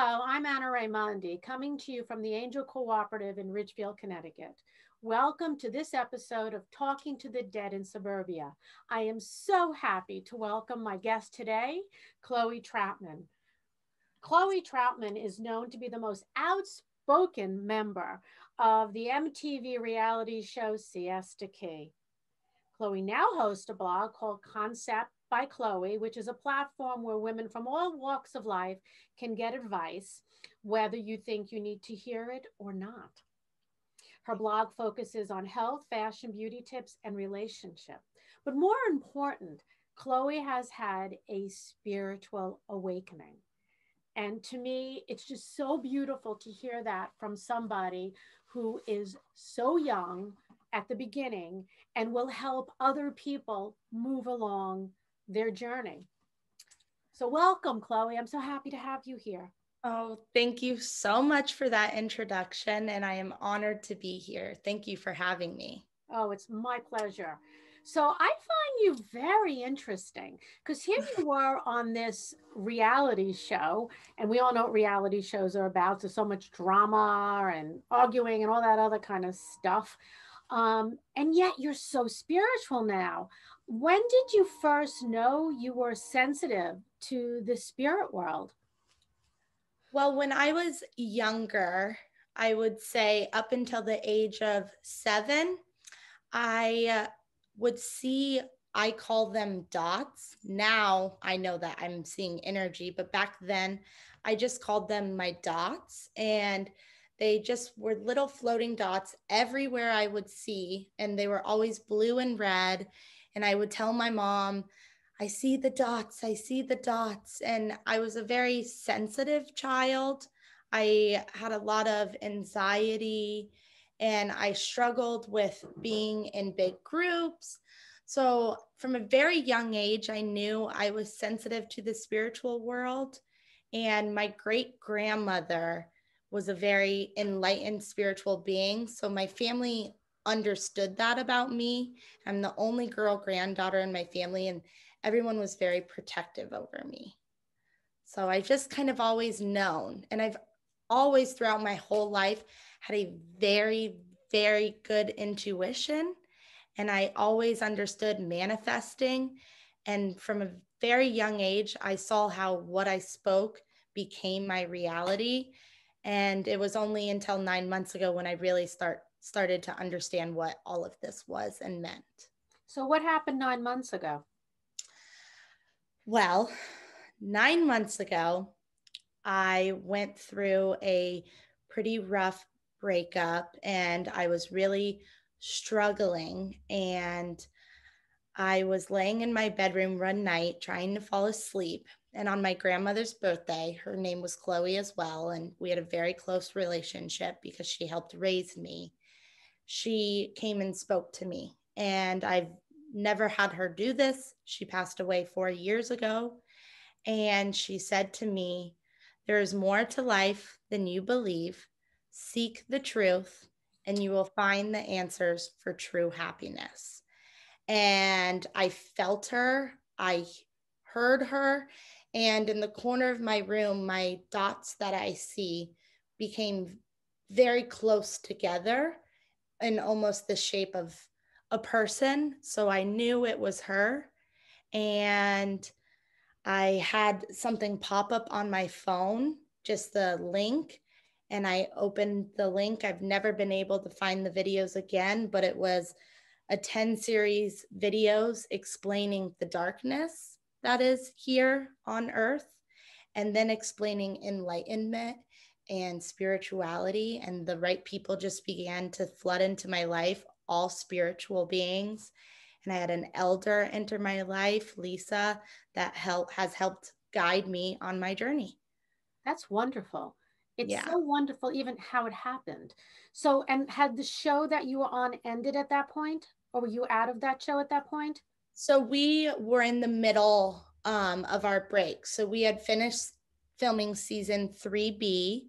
Hello, I'm Anna Raimondi, coming to you from the Angel Cooperative in Ridgefield, Connecticut. Welcome to this episode of Talking to the Dead in Suburbia. I am so happy to welcome my guest today, Chloe Trautman. Chloe Trautman is known to be the most outspoken member of the MTV reality show Siesta Key. Chloe now hosts a blog called Concept by Chloe, which is a platform where women from all walks of life can get advice, whether you think you need to hear it or not. Her blog focuses on health, fashion, beauty tips, and relationship. But more important, Chloe has had a spiritual awakening. And to me, it's just so beautiful to hear that from somebody who is so young at the beginning and will help other people move along their journey. So welcome, Chloe. I'm so happy to have you here. Oh, thank you so much for that introduction. And I am honored to be here. Thank you for having me. Oh, it's my pleasure. So I find you very interesting because here you were on this reality show, and we all know what reality shows are about. There's so much drama and arguing and all that other kind of stuff. And yet you're so spiritual now. When did you first know you were sensitive to the spirit world? Well, when I was younger, I would say up until the age of 7, I would see, I call them dots. Now I know that I'm seeing energy, but back then I just called them my dots. And they just were little floating dots everywhere I would see. And they were always blue and red. And I would tell my mom, I see the dots, I see the dots. And I was a very sensitive child. I had a lot of anxiety and I struggled with being in big groups. So from a very young age, I knew I was sensitive to the spiritual world. And my great grandmother was a very enlightened spiritual being. So my family understood that about me. I'm the only girl granddaughter in my family, and everyone was very protective over me. So I just kind of always known. And I've always throughout my whole life had a very, very good intuition. And I always understood manifesting. And from a very young age, I saw how what I spoke became my reality. And it was only until 9 months ago when I really started to understand what all of this was and meant. So what happened 9 months ago? Well, 9 months ago, I went through a pretty rough breakup and I was really struggling. And I was laying in my bedroom one night trying to fall asleep. And on my grandmother's birthday, her name was Chloe as well. And we had a very close relationship because she helped raise me. She came and spoke to me, and I've never had her do this. She passed away 4 years ago. And she said to me, there is more to life than you believe. Seek the truth and you will find the answers for true happiness. And I felt her. I heard her. And in the corner of my room, my dots that I see became very close together in almost the shape of a person. So I knew it was her. And I had something pop up on my phone, just the link. And I opened the link. I've never been able to find the videos again, but it was a 10-series videos explaining the darkness that is here on earth, and then explaining enlightenment and spirituality. And the right people just began to flood into my life, all spiritual beings. And I had an elder enter my life, Lisa, that has helped guide me on my journey. That's wonderful. It's so wonderful even how it happened. So, and had the show that you were on ended at that point, or were you out of that show at that point? So we were in the middle of our break. So we had finished filming season 3B.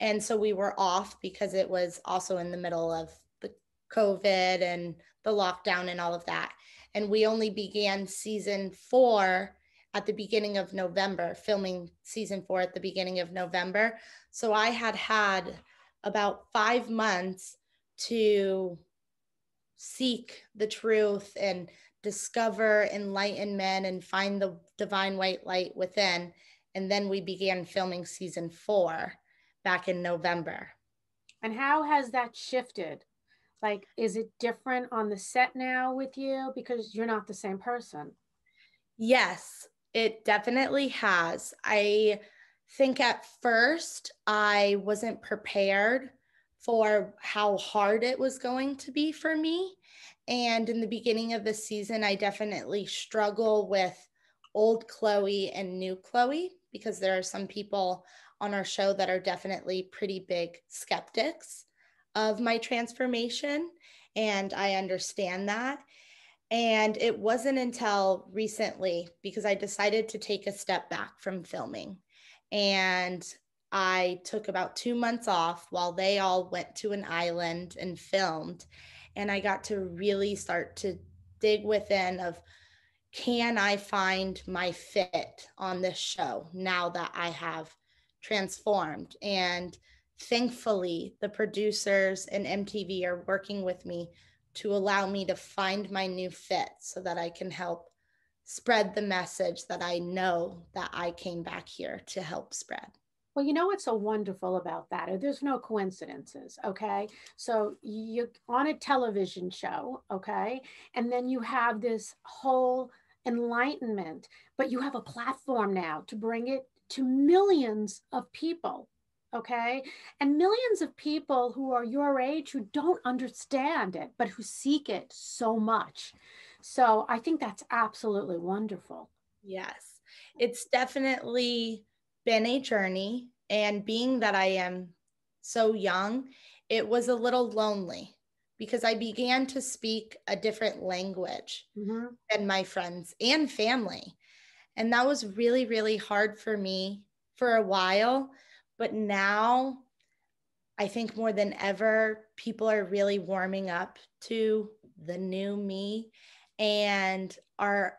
And so we were off because it was also in the middle of the COVID and the lockdown and all of that. And we only began season 4 at the beginning of November, filming season 4 at the beginning of November. So I had had about 5 months to seek the truth and discover enlightenment and find the divine white light within. And then we began filming season 4 back in November. And how has that shifted? Like, is it different on the set now with you? Because you're not the same person. Yes, it definitely has. I think at first I wasn't prepared for how hard it was going to be for me. And in the beginning of the season, I definitely struggle with old Chloe and new Chloe, because there are some people on our show that are definitely pretty big skeptics of my transformation, and I understand that. And it wasn't until recently, because I decided to take a step back from filming, and I took about 2 months off while they all went to an island and filmed. And I got to really start to dig within of, can I find my fit on this show now that I have transformed? And thankfully, the producers and MTV are working with me to allow me to find my new fit so that I can help spread the message that I know that I came back here to help spread. Well, you know what's so wonderful about that? There's no coincidences, okay? So you're on a television show, okay? And then you have this whole enlightenment, but you have a platform now to bring it to millions of people. Okay. And millions of people who are your age who don't understand it, but who seek it so much. So I think that's absolutely wonderful. Yes. It's definitely been a journey. And being that I am so young, it was a little lonely because I began to speak a different language than my friends and family. And that was really, really hard for me for a while. But now I think more than ever, people are really warming up to the new me and are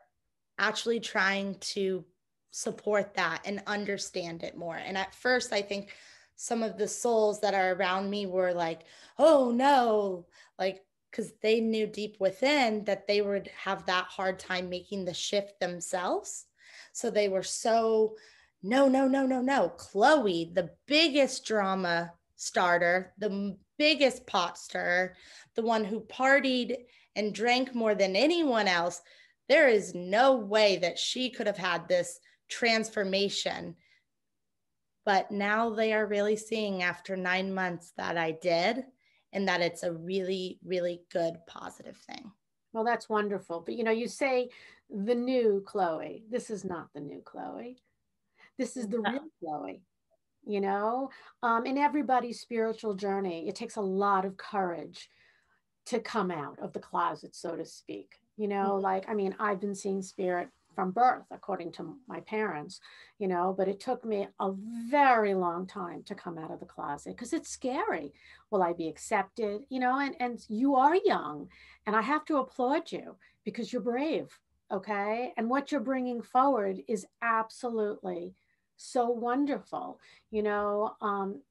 actually trying to support that and understand it more. And at first, I think some of the souls that are around me were like, oh no, like, because they knew deep within that they would have that hard time making the shift themselves. So they were so... No. Chloe, the biggest drama starter, the biggest pot stirrer, the one who partied and drank more than anyone else. There is no way that she could have had this transformation. But now they are really seeing after 9 months that I did, and that it's a really, really good positive thing. Well, that's wonderful. But you know, you say the new Chloe. This is not the new Chloe. This is the real Chloe, you know, in everybody's spiritual journey. It takes a lot of courage to come out of the closet, so to speak, you know, like, I mean, I've been seeing spirit from birth, according to my parents, you know, but it took me a very long time to come out of the closet because it's scary. Will I be accepted? You know, and you are young, and I have to applaud you because you're brave. Okay. And what you're bringing forward is absolutely so wonderful. You know,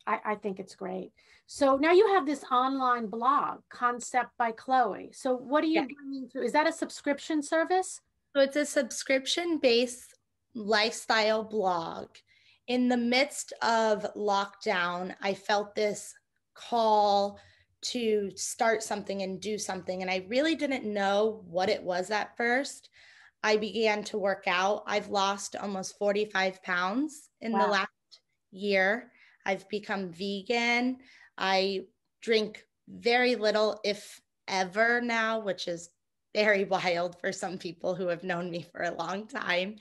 I think it's great. So now you have this online blog, Concept by Chloe. So what are you bringing through? Is that a subscription service? So it's a subscription-based lifestyle blog. In the midst of lockdown, I felt this call to start something and do something. And I really didn't know what it was at first. I began to work out. I've lost almost 45 pounds in the last year. I've become vegan. I drink very little, if ever now, which is very wild for some people who have known me for a long time.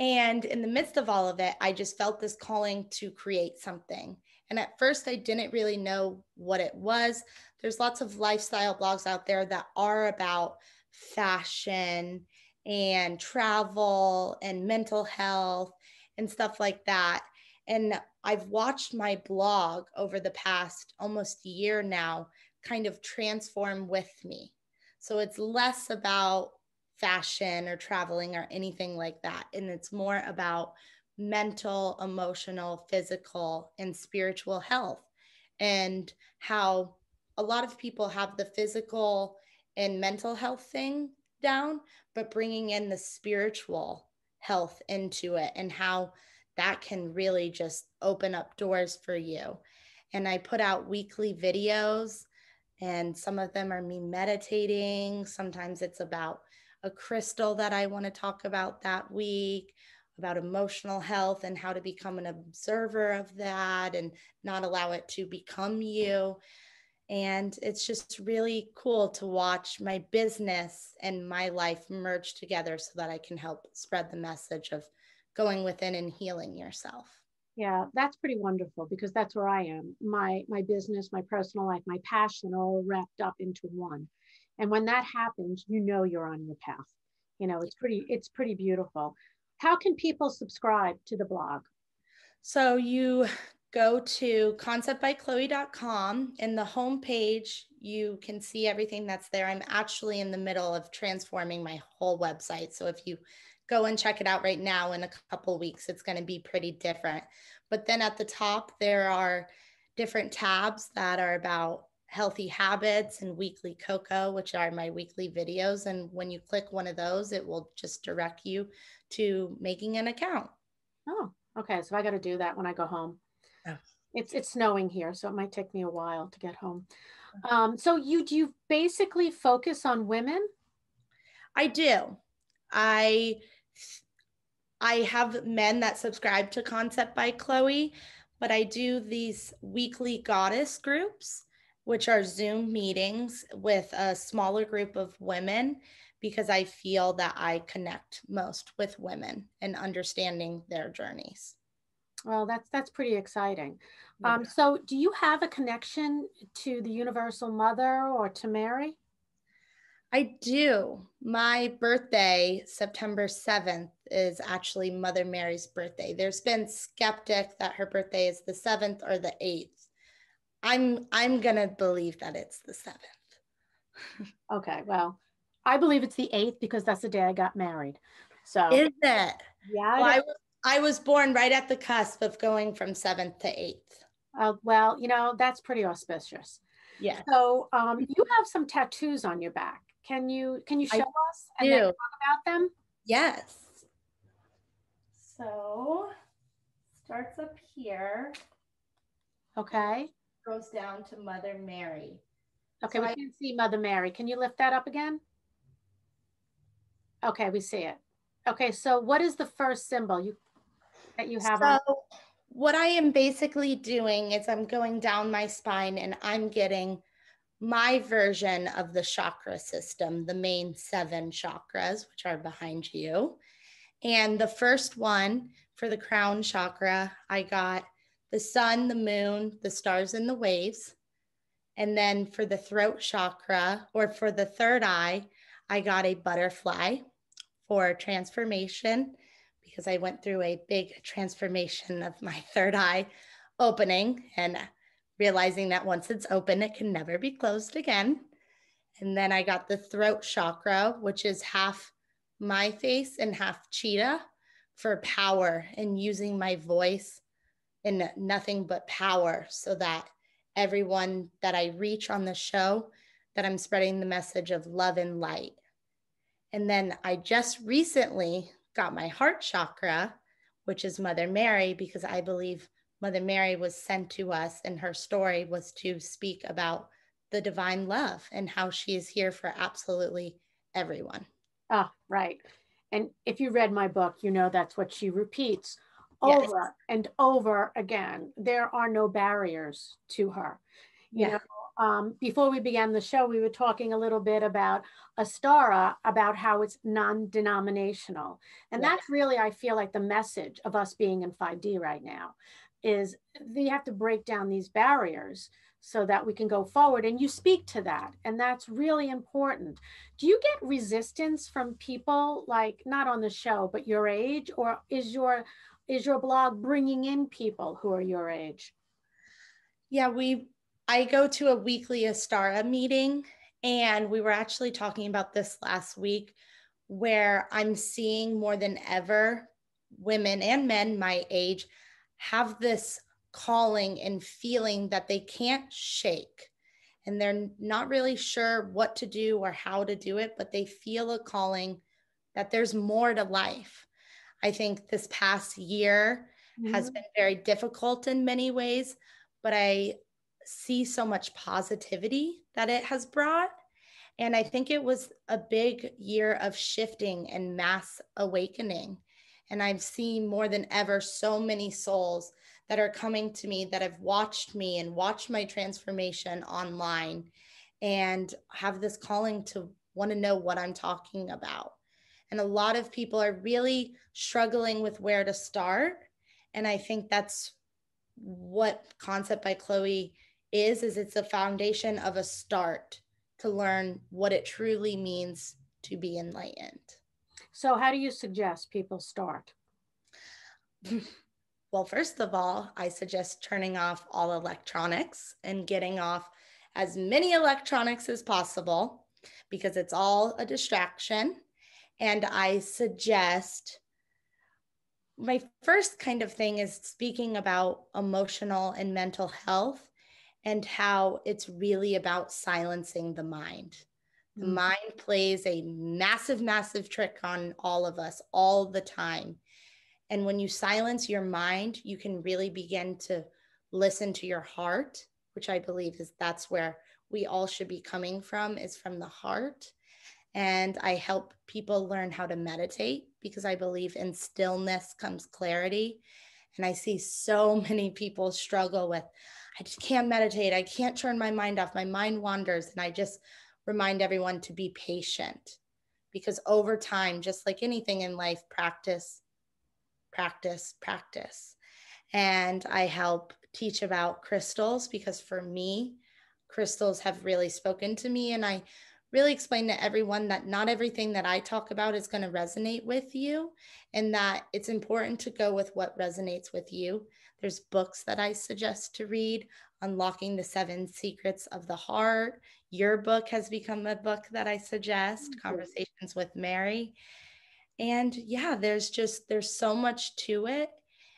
And in the midst of all of it, I just felt this calling to create something. And at first, I didn't really know what it was. There's lots of lifestyle blogs out there that are about fashion and travel and mental health and stuff like that. And I've watched my blog over the past almost year now kind of transform with me. So it's less about fashion or traveling or anything like that. And it's more about mental, emotional, physical, and spiritual health, and how a lot of people have the physical and mental health thing down, but bringing in the spiritual health into it and how that can really just open up doors for you. And I put out weekly videos, and some of them are me meditating. Sometimes it's about a crystal that I want to talk about that week, about emotional health and how to become an observer of that and not allow it to become you. And it's just really cool to watch my business and my life merge together so that I can help spread the message of going within and healing yourself. Yeah, that's pretty wonderful, because that's where I am. My business, my personal life, my passion all wrapped up into one. And when that happens, you know you're on your path. You know, it's pretty beautiful. How can people subscribe to the blog? So you go to conceptbychloe.com, and the homepage, you can see everything that's there. I'm actually in the middle of transforming my whole website. So if you go and check it out right now, in a couple weeks, it's going to be pretty different. But then at the top, there are different tabs that are about healthy habits and weekly cocoa, which are my weekly videos. And when you click one of those, it will just direct you to making an account. Oh, okay. So I got to do that when I go home. Oh. It's snowing here, so it might take me a while to get home. So do you basically focus on women? I do. I have men that subscribe to Concept by Chloe, but I do these weekly goddess groups, which are Zoom meetings with a smaller group of women, because I feel that I connect most with women and understanding their journeys. Well, that's pretty exciting. Yeah. So do you have a connection to the Universal Mother or to Mary? I do. My birthday, September 7th, is actually Mother Mary's birthday. There's been skeptics that her birthday is the 7th or the 8th. I'm going to believe that it's the 7th. Okay, well, I believe it's the 8th because that's the day I got married. So is it? Yeah. Well, I was born right at the cusp of going from 7th to 8th. Well, you know, that's pretty auspicious. Yeah. So you have some tattoos on your back. Can you show us and then talk about them? Yes. So starts up here. Okay. Goes down to Mother Mary. Okay, so we can see Mother Mary. Can you lift that up again? Okay, we see it. Okay, so what is the first symbol that you have? So what I am basically doing is I'm going down my spine and I'm getting my version of the chakra system, the main 7 chakras, which are behind you. And the first one for the crown chakra, I got the sun, the moon, the stars, and the waves. And then for the throat chakra, or for the third eye, I got a butterfly for transformation, because I went through a big transformation of my third eye opening and realizing that once it's open, it can never be closed again. And then I got the throat chakra, which is half my face and half cheetah, for power and using my voice in nothing but power, so that everyone that I reach on the show, that I'm spreading the message of love and light. And then I just recently got my heart chakra, which is Mother Mary, because I believe Mother Mary was sent to us, and her story was to speak about the divine love and how she is here for absolutely everyone. Oh, right. And if you read my book, you know that's what she repeats over and over again. There are no barriers to her. You know, before we began the show, we were talking a little bit about Astara, about how it's non-denominational. And that's really, I feel like, the message of us being in 5D right now, is you have to break down these barriers so that we can go forward. And you speak to that, and that's really important. Do you get resistance from people, like, not on the show, but your age? Or is your blog bringing in people who are your age? Yeah, I go to a weekly Astara meeting, and we were actually talking about this last week, where I'm seeing more than ever women and men my age have this calling and feeling that they can't shake, and they're not really sure what to do or how to do it, but they feel a calling that there's more to life. I think this past year has been very difficult in many ways, but I see so much positivity that it has brought. And I think it was a big year of shifting and mass awakening. And I've seen more than ever so many souls that are coming to me that have watched me and watched my transformation online and have this calling to want to know what I'm talking about. And a lot of people are really struggling with where to start. And I think that's what Concept by Chloe is it's a foundation of a start to learn what it truly means to be enlightened. So how do you suggest people start? Well, first of all, I suggest turning off all electronics and getting off as many electronics as possible, because it's all a distraction. And I suggest, my first kind of thing is speaking about emotional and mental health and how it's really about silencing the mind. The mind plays a massive, massive trick on all of us all the time. And when you silence your mind, you can really begin to listen to your heart, which I believe is that's where we all should be coming from, is from the heart. And I help people learn how to meditate, because I believe in stillness comes clarity. And I see so many people struggle with, I just can't meditate. I can't turn my mind off. My mind wanders. And I just remind everyone to be patient, because over time, just like anything in life, practice. And I help teach about crystals, because for me, crystals have really spoken to me. And I really explain to everyone that not everything that I talk about is going to resonate with you, and that it's important to go with what resonates with you. There's books that I suggest to read, Unlocking the Seven Secrets of the Heart. Your book has become a book that I suggest, Conversations with Mary. And yeah, there's so much to it.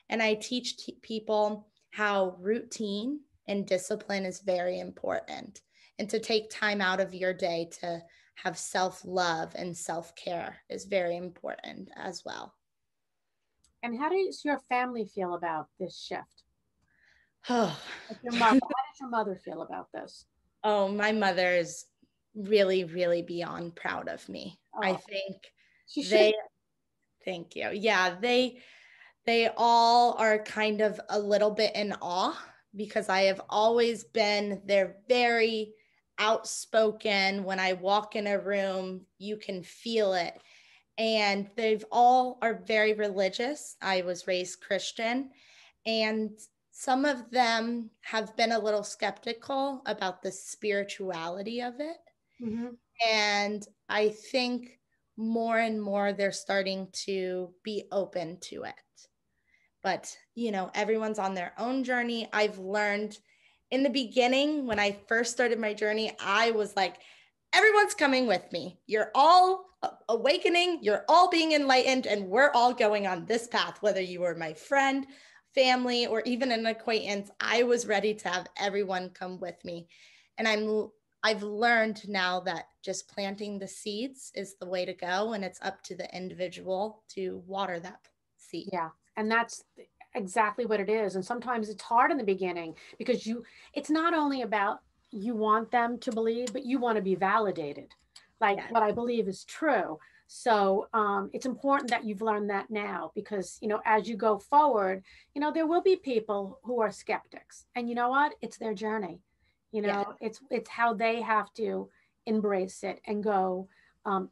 And I teach people how routine and discipline is very important, and to take time out of your day to have self-love and self-care is very important as well. And how does your family feel about this shift? Oh, how does your mother feel about this? Oh, my mother is really, really beyond proud of me. Oh. I think thank you. Yeah, they all are kind of a little bit in awe, because I have always been their very outspoken. When I walk in a room, you can feel it. And they've all are very religious. I was raised Christian, and some of them have been a little skeptical about the spirituality of it. Mm-hmm. And I think more and more they're starting to be open to it. But, you know, everyone's on their own journey. I've learned in the beginning, when I first started my journey, I was like, everyone's coming with me. You're all awakening. You're all being enlightened. And we're all going on this path, whether you were my friend, family, or even an acquaintance. I was ready to have everyone come with me. And I've learned now that just planting the seeds is the way to go, and it's up to the individual to water that seed. Yeah, and that's exactly what it is. And sometimes it's hard in the beginning, because it's not only about you want them to believe, but you want to be validated. Like, yes, what I believe is true. So it's important that you've learned that now, because, you know, as you go forward, you know, there will be people who are skeptics, and you know what? It's their journey. You know, yeah, it's how they have to embrace it and go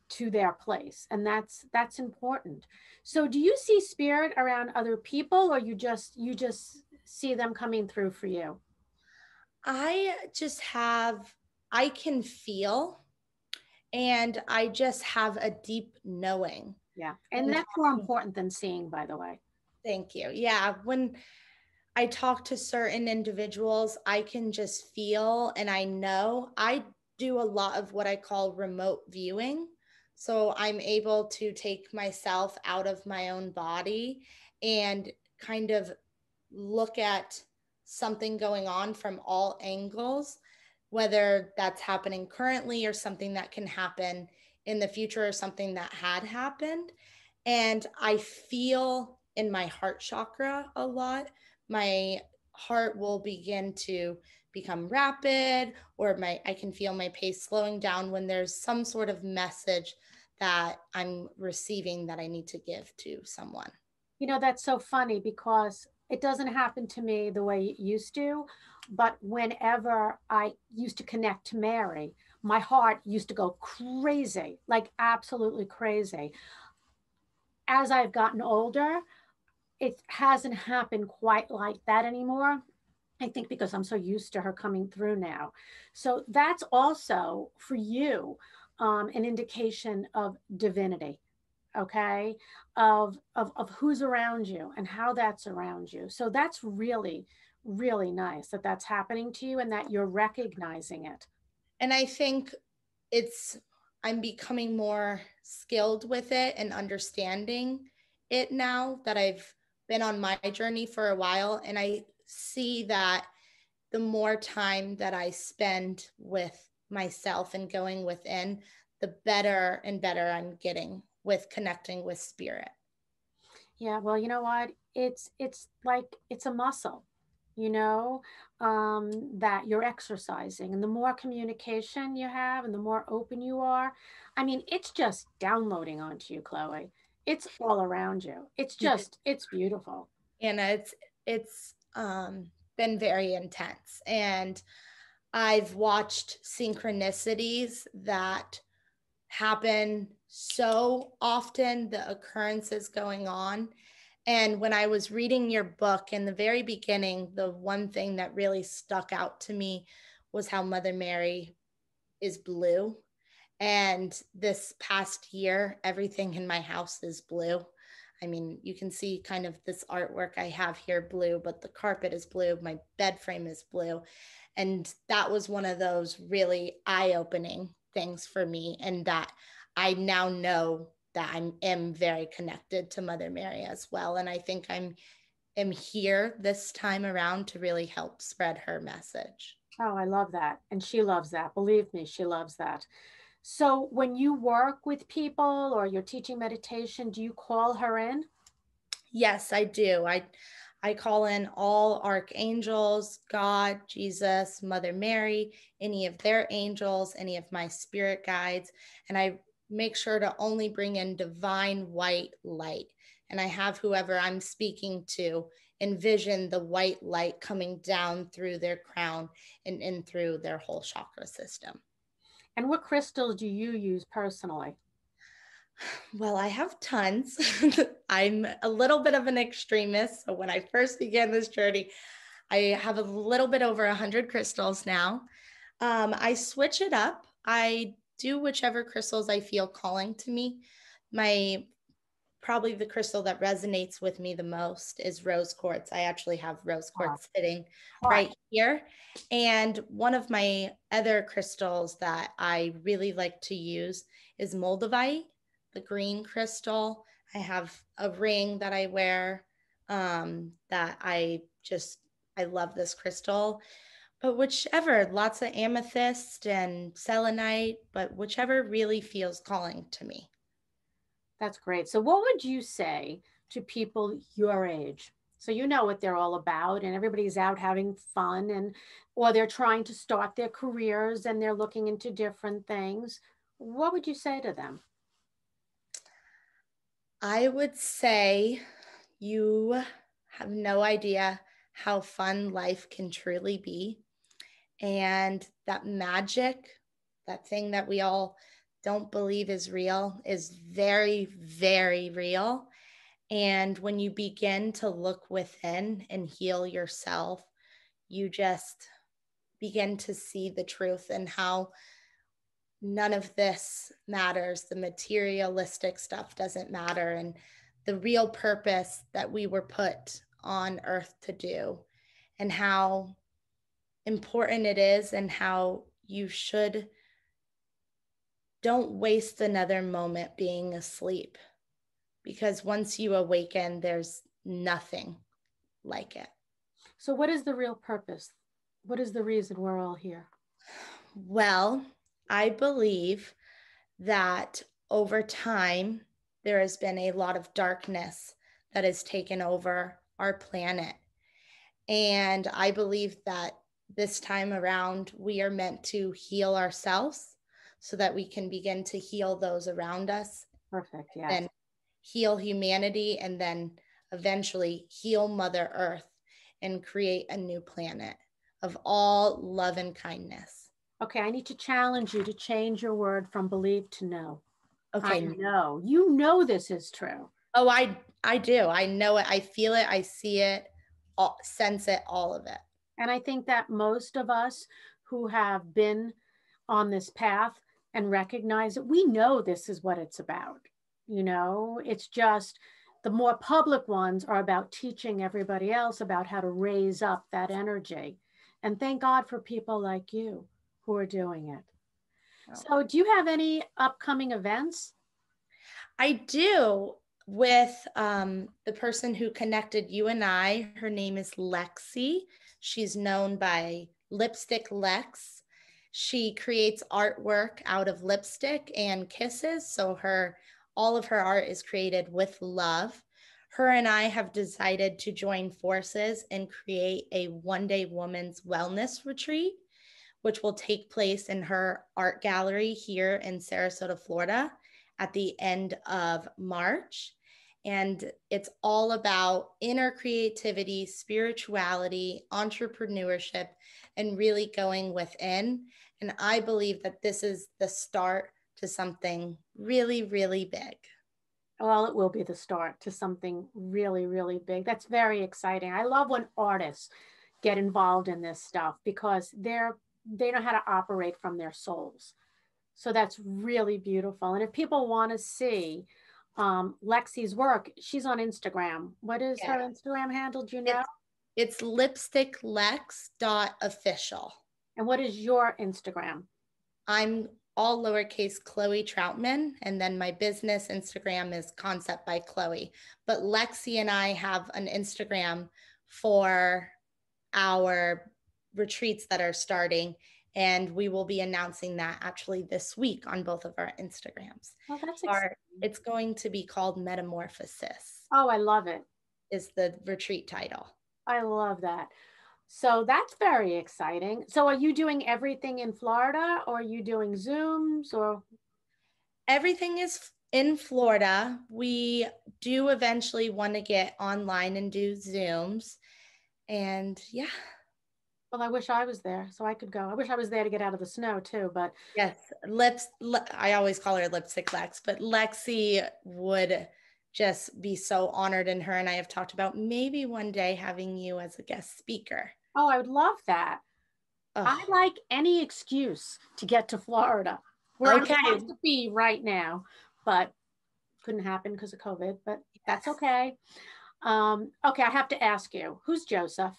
to their place. And that's important. So do you see spirit around other people, or you just see them coming through for you? I can feel, and I just have a deep knowing. Yeah. And that's more important than seeing, by the way. Thank you. Yeah. When I talk to certain individuals, I can just feel, and I know. I do a lot of what I call remote viewing. So I'm able to take myself out of my own body and kind of look at something going on from all angles, whether that's happening currently or something that can happen in the future or something that had happened. And I feel in my heart chakra a lot. My heart will begin to become rapid, or I can feel my pace slowing down when there's some sort of message that I'm receiving that I need to give to someone. You know, that's so funny because it doesn't happen to me the way it used to, but whenever I used to connect to Mary, my heart used to go crazy, like absolutely crazy. As I've gotten older, it hasn't happened quite like that anymore. I think because I'm so used to her coming through now. So that's also for you an indication of divinity, okay? Of who's around you and how that's around you. So that's really, really nice that that's happening to you and that you're recognizing it. And I think I'm becoming more skilled with it and understanding it now that I've been on my journey for a while. And I see that the more time that I spend with myself and going within, the better and better I'm getting with connecting with spirit. Yeah, well, you know what? It's like, it's a muscle, you know, that you're exercising, and the more communication you have and the more open you are, I mean, it's just downloading onto you, Chloe. It's all around you. It's just, it's beautiful. And it's been very intense. And I've watched synchronicities that happen so often, the occurrences going on. And when I was reading your book in the very beginning, the one thing that really stuck out to me was how Mother Mary is blue. And this past year, everything in my house is blue. I mean, you can see kind of this artwork I have here blue, but the carpet is blue, my bed frame is blue. And that was one of those really eye-opening things for me, and that I now know that I am very connected to Mother Mary as well. And I think I'm here this time around to really help spread her message. Oh, I love that. And she loves that. Believe me, she loves that. So when you work with people or you're teaching meditation, do you call her in? Yes, I do. I call in all archangels, God, Jesus, Mother Mary, any of their angels, any of my spirit guides. And I make sure to only bring in divine white light. And I have whoever I'm speaking to envision the white light coming down through their crown and in through their whole chakra system. And what crystals do you use personally? Well, I have tons. I'm a little bit of an extremist. So when I first began this journey, I have a little bit over 100 crystals now. I switch it up. I do whichever crystals I feel calling to me. Probably the crystal that resonates with me the most is rose quartz. I actually have rose quartz sitting right here. And one of my other crystals that I really like to use is moldavite, the green crystal. I have a ring that I wear that I love this crystal. But whichever, lots of amethyst and selenite, but whichever really feels calling to me. That's great. So what would you say to people your age? So you know what they're all about, and everybody's out having fun, or they're trying to start their careers and they're looking into different things. What would you say to them? I would say you have no idea how fun life can truly be. And that magic, that thing that we all don't believe is real, is very, very real. And when you begin to look within and heal yourself, you just begin to see the truth and how none of this matters. The materialistic stuff doesn't matter. And the real purpose that we were put on earth to do, and how important it is, and how you should don't waste another moment being asleep, because once you awaken, there's nothing like it. So what is the real purpose? What is the reason we're all here? Well, I believe that over time, there has been a lot of darkness that has taken over our planet. And I believe that this time around, we are meant to heal ourselves so that we can begin to heal those around us. Perfect, yes. And heal humanity, and then eventually heal Mother Earth and create a new planet of all love and kindness. Okay, I need to challenge you to change your word from believe to know. Okay. I know. You know this is true. Oh, I do. I know it. I feel it. I see it, sense it, all of it. And I think that most of us who have been on this path and recognize it, we know this is what it's about. You know, it's just the more public ones are about teaching everybody else about how to raise up that energy. And thank God for people like you who are doing it. So do you have any upcoming events? I do, with the person who connected you and I. Her name is Lexi. She's known by Lipstick Lex. She creates artwork out of lipstick and kisses. So all of her art is created with love. Her and I have decided to join forces and create a one-day woman's wellness retreat, which will take place in her art gallery here in Sarasota, Florida, at the end of March. And it's all about inner creativity, spirituality, entrepreneurship, and really going within. And I believe that this is the start to something really, really big. Well, it will be the start to something really, really big. That's very exciting. I love when artists get involved in this stuff, because they know how to operate from their souls. So that's really beautiful. And if people want to see Lexi's work, she's on Instagram. What is her Instagram handle? Do you know? It's lipsticklex.official. And what is your Instagram? I'm all lowercase Chloe Trautman. And then my business Instagram is Concept by Chloe. But Lexi and I have an Instagram for our retreats that are starting, and we will be announcing that actually this week on both of our Instagrams. Oh, that's exciting. It's going to be called Metamorphosis. Oh, I love it. Is the retreat title. I love that. So that's very exciting. So are you doing everything in Florida, or are you doing Zooms, or? Everything is in Florida. We do eventually want to get online and do Zooms, and yeah. Well, I wish I was there so I could go. I wish I was there to get out of the snow too, but. Yes, I always call her Lipstick Lex, but Lexi would just be so honored, and her and I have talked about maybe one day having you as a guest speaker. Oh, I would love that. Ugh. I like any excuse to get to Florida, where I'm supposed to be right now, but couldn't happen because of COVID, but that's okay. Okay, I have to ask you, who's Joseph?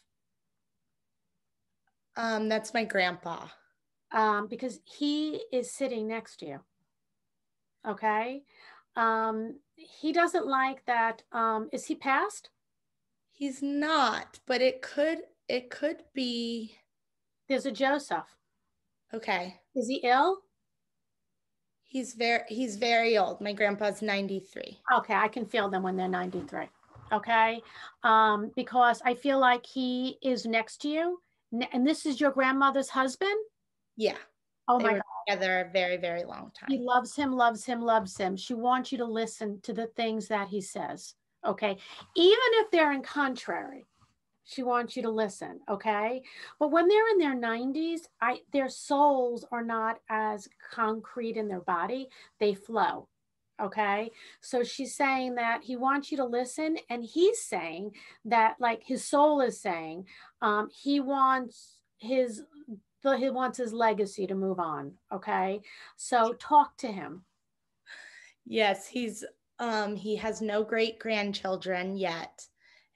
That's my grandpa. Because he is sitting next to you. Okay. He doesn't like that. Is he passed? He's not, but it could be. There's a Joseph. Okay. Is he ill? He's very old. My grandpa's 93. Okay. I can feel them when they're 93. Okay. Because I feel like he is next to you. And this is your grandmother's husband? Yeah. Oh, my God. They were together a very, very long time. He loves him, loves him, loves him. She wants you to listen to the things that he says, okay? Even if they're in contrary, she wants you to listen, okay? But when they're in their 90s, their souls are not as concrete in their body. They flow, okay? So she's saying that he wants you to listen, and he's saying that, like, his soul is saying he wants his legacy to move on, okay? So talk to him. Yes, he's he has no great grandchildren yet,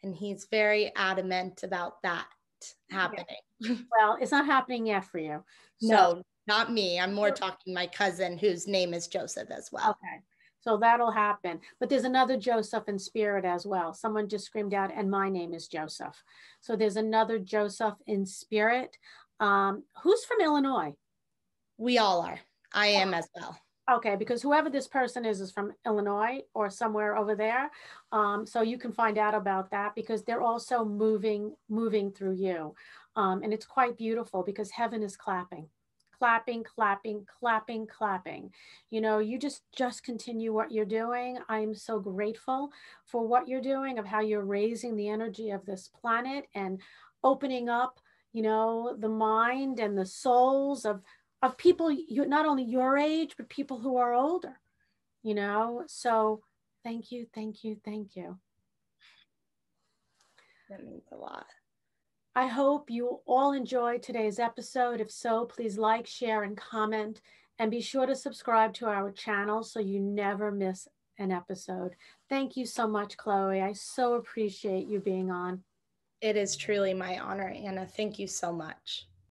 and he's very adamant about that happening. Well, it's not happening yet for you. So no, Not me. I'm more talking my cousin, whose name is Joseph as well. Okay. So that'll happen. But there's another Joseph in spirit as well. Someone just screamed out, and my name is Joseph. So there's another Joseph in spirit. Who's from Illinois? We all are. I am as well. Okay, because whoever this person is from Illinois or somewhere over there. So you can find out about that, because they're also moving through you. And it's quite beautiful, because heaven is clapping. Clapping, clapping, clapping, clapping. You know, you just continue what you're doing. I'm so grateful for what you're doing, of how you're raising the energy of this planet and opening up, you know, the mind and the souls of people, not only your age, but people who are older, you know? So thank you, thank you, thank you. That means a lot. I hope you all enjoyed today's episode. If so, please like, share, and comment, and be sure to subscribe to our channel so you never miss an episode. Thank you so much, Chloe. I so appreciate you being on. It is truly my honor, Anna. Thank you so much.